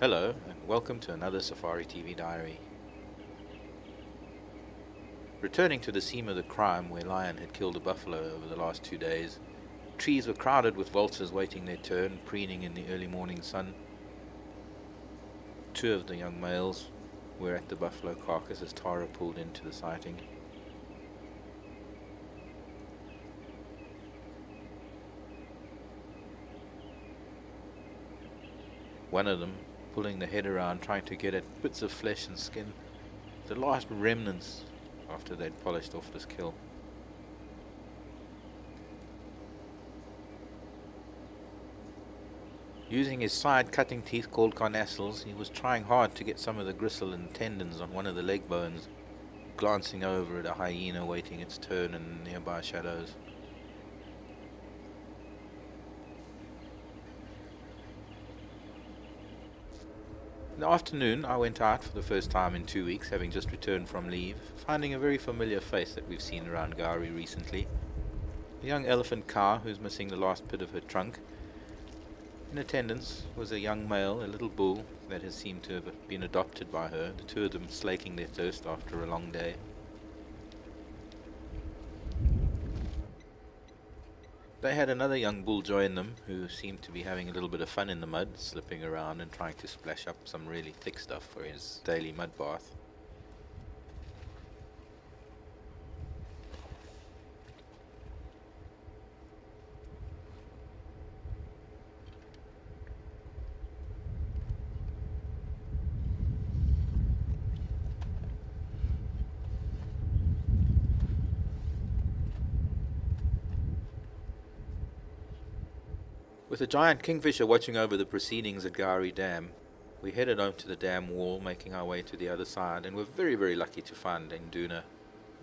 Hello and welcome to another Safari TV Diary. Returning to the scene of the crime where lion had killed a buffalo over the last 2 days, trees were crowded with vultures waiting their turn, preening in the early morning sun. Two of the young males were at the buffalo carcass as Tara pulled into the sighting. One of them, pulling the head around, trying to get at bits of flesh and skin, the last remnants after they'd polished off this kill. Using his side-cutting teeth called carnassials, he was trying hard to get some of the gristle and tendons on one of the leg bones, glancing over at a hyena waiting its turn in the nearby shadows. In the afternoon, I went out for the first time in 2 weeks, having just returned from leave, finding a very familiar face that we've seen around Gowrie recently. The young elephant cow, who's missing the last bit of her trunk. In attendance was a young male, a little bull, that has seemed to have been adopted by her, the two of them slaking their thirst after a long day. They had another young bull join them, who seemed to be having a little bit of fun in the mud, slipping around and trying to splash up some really thick stuff for his daily mud bath. With a giant kingfisher watching over the proceedings at Gowrie Dam, we headed over to the dam wall, making our way to the other side, and were very, very lucky to find Induna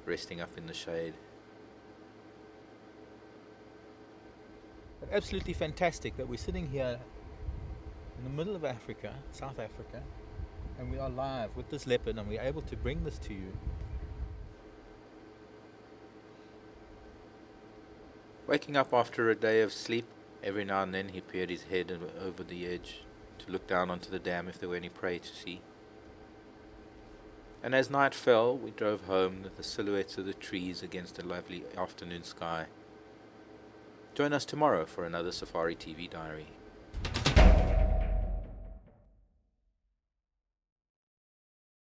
resting up in the shade. Absolutely fantastic that we're sitting here in the middle of Africa, South Africa, and we are live with this leopard and we're able to bring this to you. Waking up after a day of sleep, every now and then he peered his head over the edge to look down onto the dam if there were any prey to see. And as night fell, we drove home with the silhouettes of the trees against a lovely afternoon sky. Join us tomorrow for another Safari TV Diary.